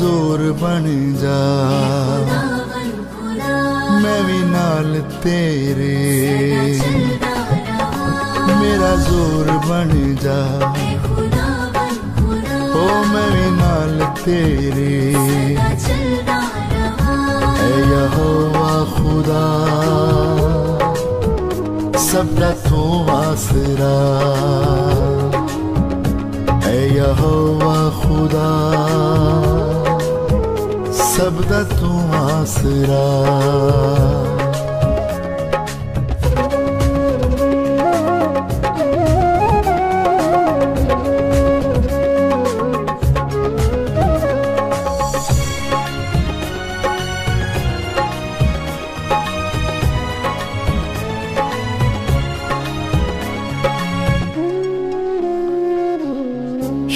जोर बन जा, मैं भी नाल तेरे, मेरा जोर बन जा, ओ मैं भी नाल तेरे। ऐ यहोवा खुदा सबका तू आसरा, ऐ यहोवा खुदा सबका तू आसरा।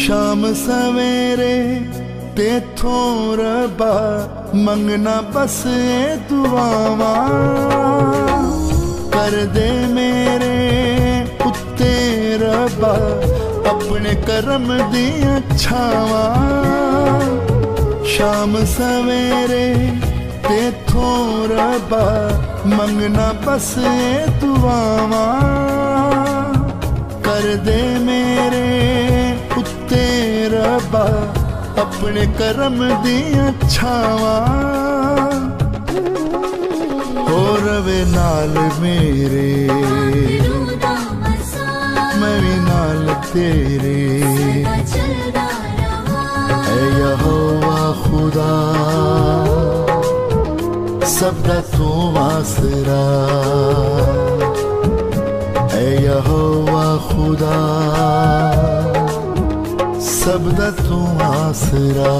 शाम सवेरे तेथों रबा मंगना बस ए दुआवा, कर दे मेरे उत्ते रबा अपने करम दिया छावा। शाम सवेरे तेथों रबा मंगना बस ए दुआवा, कर दे मेरे रबा अपने करम दिया छावा। हो रवे नाल मेरे, मैं भी नाल तेरे। ऐ यहोवा खुदा सबका तू आसरा, ऐ यहोवा खुदा सबदा तू आसरा।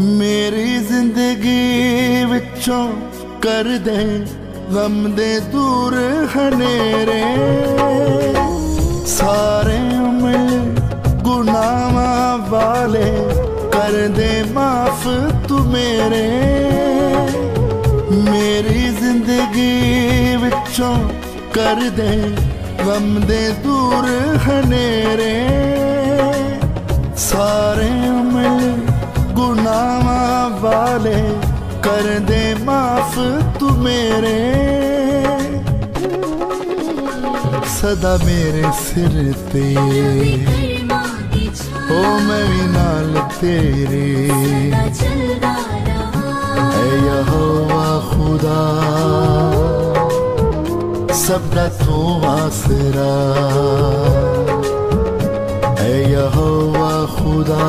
मेरी जिंदगी विचों कर दे गम दे दूर हनेरे, सारे उम्र गुनावा वाले कर दे माफ तू मेरे। मेरी जिंदगी विचों कर दे गम दे दूर हनेरे, सारे उम्र गुनावा वाले कर दे माफ तू मेरे। सदा मेरे सिर ते ओ मैं भी नाल तेरे, ऐ यहोवा खुदा सबका तू आसरा, ऐ यहोवा खुदा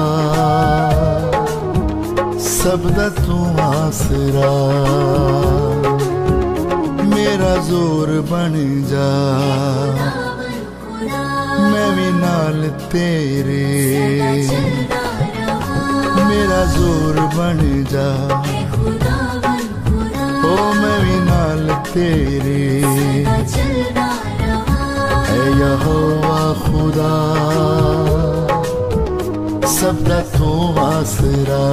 सबदा तू आसरा। मेरा जोर बन जा, मैं भी नाल तेरे, मेरा जोर बन जा, ओ मैं भी नाल तेरे। ऐ यहोवा खुदा सबका तू आसरा,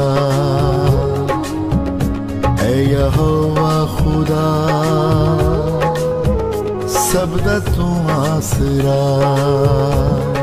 ऐ यहोवा खुदा सबका तू आसरा।